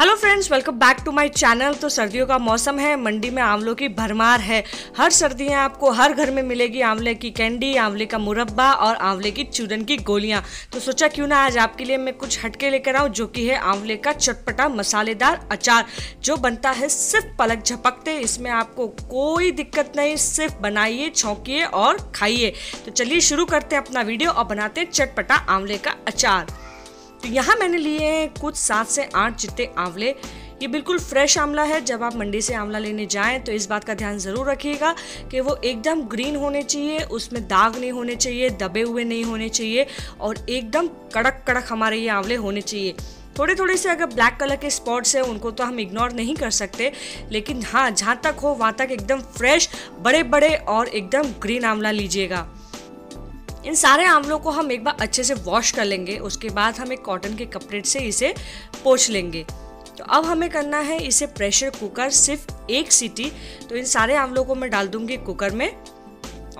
Hello friends, welcome back to my channel. तो सर्दियों का मौसम है, मंडी में आंवलों की भरमार है। हर सर्दियां आपको हर घर में मिलेगी आंवले की कैंडी, आंवले का मुरब्बा और आंवले की चूरन की गोलियां। तो सोचा क्यों ना आज आपके लिए मैं कुछ हटके लेकर आऊं, जो कि है आंवले का चटपटा मसालेदार अचार, जो बनता है सिर्फ पलक झपकते। इसमें आपको कोई दिक्कत नहीं, सिर्फ बनाइए, छौंकिए और खाइए। तो चलिए शुरू करते हैं अपना वीडियो और बनाते हैं चटपटा आंवले का अचार। तो यहाँ मैंने लिए हैं कुछ 7 से 8 चिट्टे आंवले। ये बिल्कुल फ्रेश आंवला है। जब आप मंडी से आंवला लेने जाएं तो इस बात का ध्यान ज़रूर रखिएगा कि वो एकदम ग्रीन होने चाहिए, उसमें दाग नहीं होने चाहिए, दबे हुए नहीं होने चाहिए और एकदम कड़क कड़क हमारे ये आंवले होने चाहिए। थोड़े थोड़े से अगर ब्लैक कलर के स्पॉट्स हैं उनको तो हम इग्नोर नहीं कर सकते, लेकिन हाँ, जहाँ तक हो वहाँ तक एकदम फ्रेश, बड़े बड़े और एकदम ग्रीन आंवला लीजिएगा। इन सारे आंवलों को हम एक बार अच्छे से वॉश कर लेंगे। उसके बाद हम एक कॉटन के कपड़े से इसे पोंछ लेंगे। तो अब हमें करना है इसे प्रेशर कुकर, सिर्फ 1 सीटी। तो इन सारे आंवलों को मैं डाल दूंगी कुकर में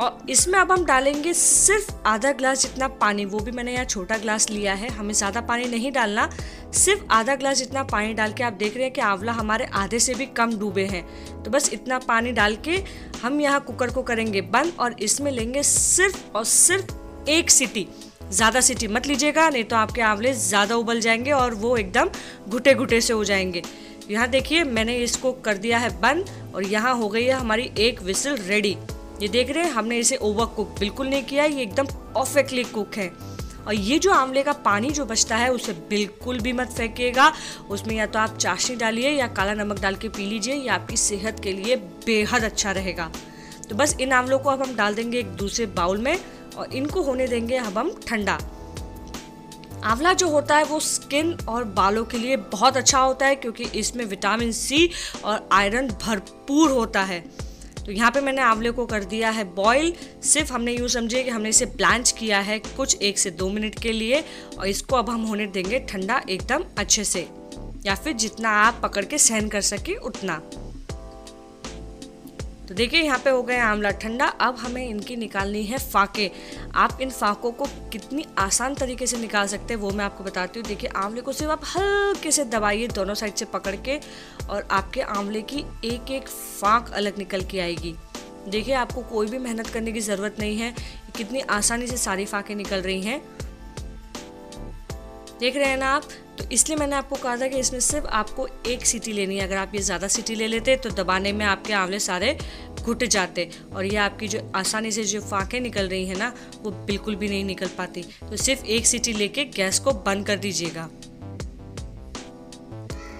और इसमें अब हम डालेंगे सिर्फ आधा ग्लास जितना पानी। वो भी मैंने यहाँ छोटा ग्लास लिया है, हमें ज़्यादा पानी नहीं डालना। सिर्फ आधा ग्लास जितना पानी डाल के आप देख रहे हैं कि आंवला हमारे आधे से भी कम डूबे हैं। तो बस इतना पानी डाल के हम यहाँ कुकर को करेंगे बंद और इसमें लेंगे सिर्फ और सिर्फ 1 सीटी। ज़्यादा सीटी मत लीजिएगा, नहीं तो आपके आंवले ज़्यादा उबल जाएंगे और वो एकदम घुटे घुटे से हो जाएंगे। यहाँ देखिए मैंने इसको कर दिया है बंद और यहाँ हो गई है हमारी 1 विसल रेडी। ये देख रहे हैं, हमने इसे ओवर कुक बिल्कुल नहीं किया, ये एकदम परफेक्टली कुक है। और ये जो आंवले का पानी जो बचता है उसे बिल्कुल भी मत फेंकिएगा। उसमें या तो आप चाशनी डालिए या काला नमक डाल के पी लीजिए, ये आपकी सेहत के लिए बेहद अच्छा रहेगा। तो बस इन आंवलों को अब हम डाल देंगे एक दूसरे बाउल में और इनको होने देंगे अब हम ठंडा। आंवला जो होता है वो स्किन और बालों के लिए बहुत अच्छा होता है, क्योंकि इसमें विटामिन C और आयरन भरपूर होता है। तो यहाँ पे मैंने आंवले को कर दिया है बॉईल। सिर्फ हमने यूँ समझिए कि हमने इसे ब्लांच किया है कुछ 1 से 2 मिनट के लिए और इसको अब हम होने देंगे ठंडा एकदम अच्छे से, या फिर जितना आप पकड़ के सहन कर सके उतना। तो देखिए यहाँ पे हो गए आंवला ठंडा। अब हमें इनकी निकालनी है फाँके। आप इन फाँकों को कितनी आसान तरीके से निकाल सकते हैं वो मैं आपको बताती हूँ। देखिए आंवले को सिर्फ आप हल्के से दबाइए दोनों साइड से पकड़ के और आपके आंवले की एक एक फाँक अलग निकल के आएगी। देखिए आपको कोई भी मेहनत करने की ज़रूरत नहीं है, कितनी आसानी से सारी फाँकें निकल रही हैं, देख रहे हैं ना आप। तो इसलिए मैंने आपको कहा था कि इसमें सिर्फ आपको 1 सीटी लेनी है। अगर आप ये ज़्यादा सीटी ले लेते तो दबाने में आपके आंवले सारे घुट जाते और ये आपकी जो आसानी से जो फाँकें निकल रही हैं ना वो बिल्कुल भी नहीं निकल पाती। तो सिर्फ 1 सीटी लेके गैस को बंद कर दीजिएगा।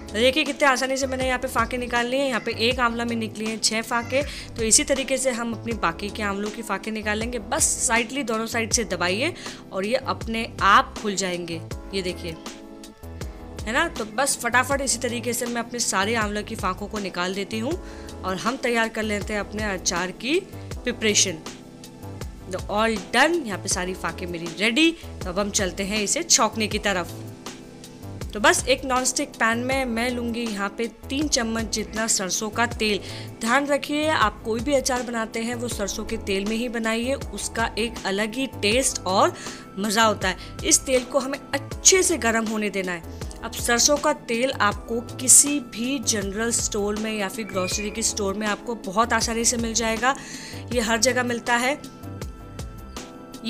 तो देखिए कितने आसानी से मैंने यहाँ पे फाँके निकाल ली हैं। यहाँ पे एक आंवला में निकली हैं 6 फाँके। तो इसी तरीके से हम अपनी बाकी के आंवलों की फाँके निकालेंगे। बस साइडली दोनों साइड से दबाइए और ये अपने आप खुल जाएंगे, ये देखिए, है ना। तो बस फटाफट इसी तरीके से मैं अपने सारे आंवले की फाँकों को निकाल देती हूँ और हम तैयार कर लेते हैं अपने अचार की प्रिपरेशन। तो ऑल डन, यहाँ पे सारी फाँके मेरी रेडी। तो अब हम चलते हैं इसे छौंकने की तरफ। तो बस एक नॉनस्टिक पैन में मैं लूँगी यहाँ पे 3 चम्मच जितना सरसों का तेल। ध्यान रखिए आप कोई भी अचार बनाते हैं वो सरसों के तेल में ही बनाइए, उसका एक अलग ही टेस्ट और मज़ा होता है। इस तेल को हमें अच्छे से गर्म होने देना है। अब सरसों का तेल आपको किसी भी जनरल स्टोर में या फिर ग्रोसरी के स्टोर में आपको बहुत आसानी से मिल जाएगा, ये हर जगह मिलता है।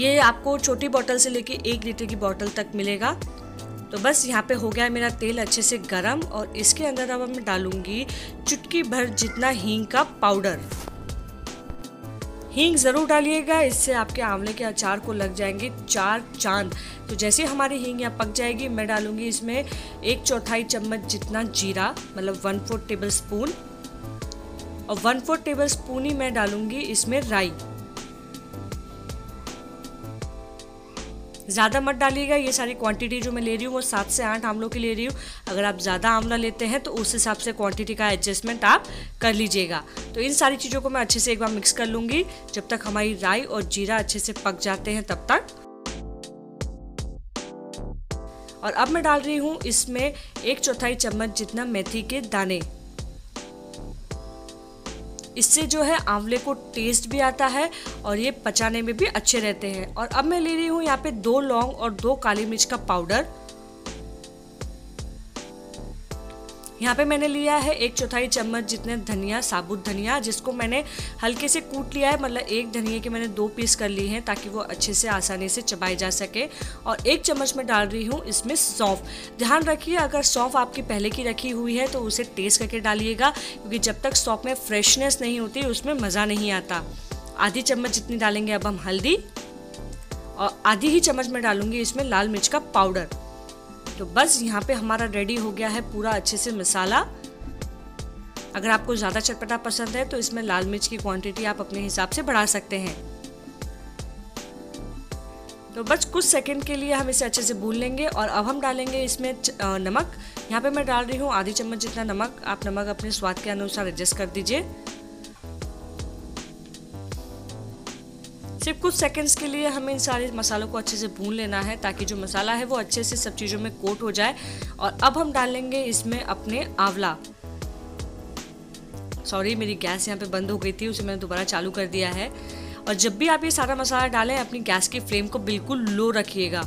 ये आपको छोटी बॉटल से लेके 1 लीटर की बॉटल तक मिलेगा। तो बस यहाँ पे हो गया है मेरा तेल अच्छे से गरम और इसके अंदर अब मैं डालूँगी चुटकी भर जितना हींग का पाउडर। हींग ज़रूर डालिएगा, इससे आपके आंवले के अचार को लग जाएंगे 4 चांद। तो जैसे हमारी हींग यहाँ पक जाएगी मैं डालूँगी इसमें 1/4 चम्मच जितना जीरा, मतलब 1/4 टेबल स्पून, और 1/4 टेबल स्पून ही मैं डालूँगी इसमें राई। ज़्यादा मत डालिएगा, ये सारी क्वांटिटी जो मैं ले रही हूँ वो 7 से 8 आंवलों की ले रही हूँ। अगर आप ज़्यादा आंवला लेते हैं तो उस हिसाब से क्वांटिटी का एडजस्टमेंट आप कर लीजिएगा। तो इन सारी चीज़ों को मैं अच्छे से एक बार मिक्स कर लूँगी जब तक हमारी राई और जीरा अच्छे से पक जाते हैं तब तक। और अब मैं डाल रही हूँ इसमें 1/4 चम्मच जितना मेथी के दाने। इससे जो है आंवले को टेस्ट भी आता है और ये पचाने में भी अच्छे रहते हैं। और अब मैं ले रही हूँ यहाँ पे 2 लौंग और 2 काली मिर्च का पाउडर। यहाँ पे मैंने लिया है 1/4 चम्मच जितने धनिया, साबुत धनिया, जिसको मैंने हल्के से कूट लिया है। मतलब एक धनिया के मैंने 2 पीस कर लिए हैं ताकि वो अच्छे से आसानी से चबाए जा सके। और 1 चम्मच मैं डाल रही हूँ इसमें सौंफ। ध्यान रखिए, अगर सौंफ आपकी पहले की रखी हुई है तो उसे टेस्ट करके डालिएगा, क्योंकि जब तक सौंफ में फ्रेशनेस नहीं होती उसमें मज़ा नहीं आता। आधी चम्मच जितनी डालेंगे अब हम हल्दी, और आधी ही चम्मच मैं डालूंगी इसमें लाल मिर्च का पाउडर। तो बस यहाँ पे हमारा रेडी हो गया है पूरा अच्छे से मसाला। अगर आपको ज़्यादा चटपटा पसंद है तो इसमें लाल मिर्च की क्वांटिटी आप अपने हिसाब से बढ़ा सकते हैं। तो बस कुछ सेकंड के लिए हम इसे अच्छे से भून लेंगे। और अब हम डालेंगे इसमें नमक। यहाँ पे मैं डाल रही हूँ आधी चम्मच जितना नमक। आप नमक अपने स्वाद के अनुसार एडजस्ट कर दीजिए। सिर्फ कुछ सेकंड्स के लिए हमें इन सारे मसालों को अच्छे से भून लेना है ताकि जो मसाला है वो अच्छे से सब चीज़ों में कोट हो जाए। और अब हम डालेंगे इसमें अपने आंवला। सॉरी, मेरी गैस यहाँ पे बंद हो गई थी, उसे मैंने दोबारा चालू कर दिया है। और जब भी आप ये सारा मसाला डालें अपनी गैस की फ्लेम को बिल्कुल लो रखिएगा,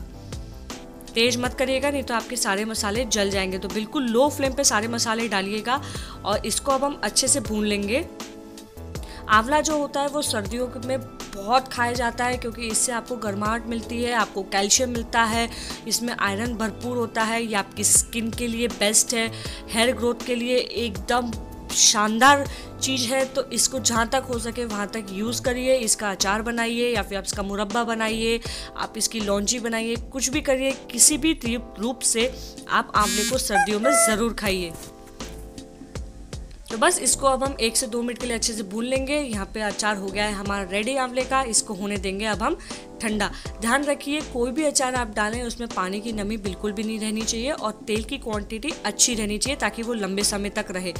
तेज़ मत करिएगा, नहीं तो आपके सारे मसाले जल जाएंगे। तो बिल्कुल लो फ्लेम पे सारे मसाले डालिएगा और इसको अब हम अच्छे से भून लेंगे। आंवला जो होता है वो सर्दियों में बहुत खाया जाता है, क्योंकि इससे आपको गर्माहट मिलती है, आपको कैल्शियम मिलता है, इसमें आयरन भरपूर होता है। ये आपकी स्किन के लिए बेस्ट है, हेयर ग्रोथ के लिए एकदम शानदार चीज़ है। तो इसको जहाँ तक हो सके वहाँ तक यूज़ करिए। इसका अचार बनाइए, या फिर आप इसका मुरब्बा बनाइए, आप इसकी लौंजी बनाइए, कुछ भी करिए, किसी भी रूप से आप आंवले को सर्दियों में ज़रूर खाइए। तो बस इसको अब हम 1 से 2 मिनट के लिए अच्छे से भून लेंगे। यहाँ पे अचार हो गया है हमारा रेडी आंवले का। इसको होने देंगे अब हम ठंडा। ध्यान रखिए, कोई भी अचार आप डालें उसमें पानी की नमी बिल्कुल भी नहीं रहनी चाहिए और तेल की क्वांटिटी अच्छी रहनी चाहिए ताकि वो लंबे समय तक रहे।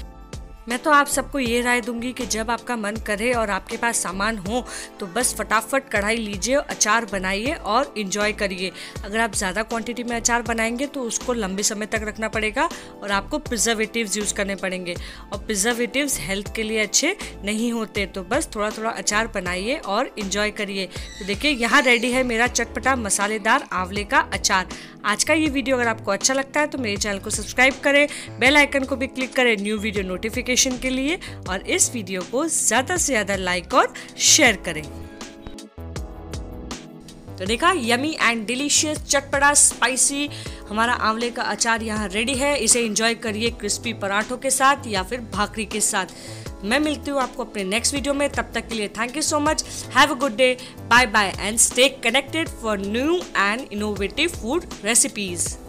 मैं तो आप सबको ये राय दूंगी कि जब आपका मन करे और आपके पास सामान हो तो बस फटाफट कढ़ाई लीजिए, अचार बनाइए और इन्जॉय करिए। अगर आप ज़्यादा क्वांटिटी में अचार बनाएंगे तो उसको लंबे समय तक रखना पड़ेगा और आपको प्रिजर्वेटिव्स यूज़ करने पड़ेंगे, और प्रिजर्वेटिव्स हेल्थ के लिए अच्छे नहीं होते। तो बस थोड़ा थोड़ा अचार बनाइए और इन्जॉय करिए। तो देखिए, यहाँ रेडी है मेरा चटपटा मसालेदार आंवले का अचार। आज का ये वीडियो अगर आपको अच्छा लगता है तो मेरे चैनल को सब्सक्राइब करें, बेल आइकन को भी क्लिक करें न्यू वीडियो नोटिफिकेशन के लिए, और इस वीडियो को ज्यादा से ज्यादा लाइक और शेयर करें। तो देखा, यमी एंड डिलीशियस चटपटा स्पाइसी हमारा आंवले का अचार यहाँ रेडी है। इसे एंजॉय करिए क्रिस्पी पराठों के साथ या फिर भाकरी के साथ। मैं मिलती हूँ आपको अपने नेक्स्ट वीडियो में। तब तक के लिए thank you so much, have a good day, bye bye and stay connected for new and innovative food recipes.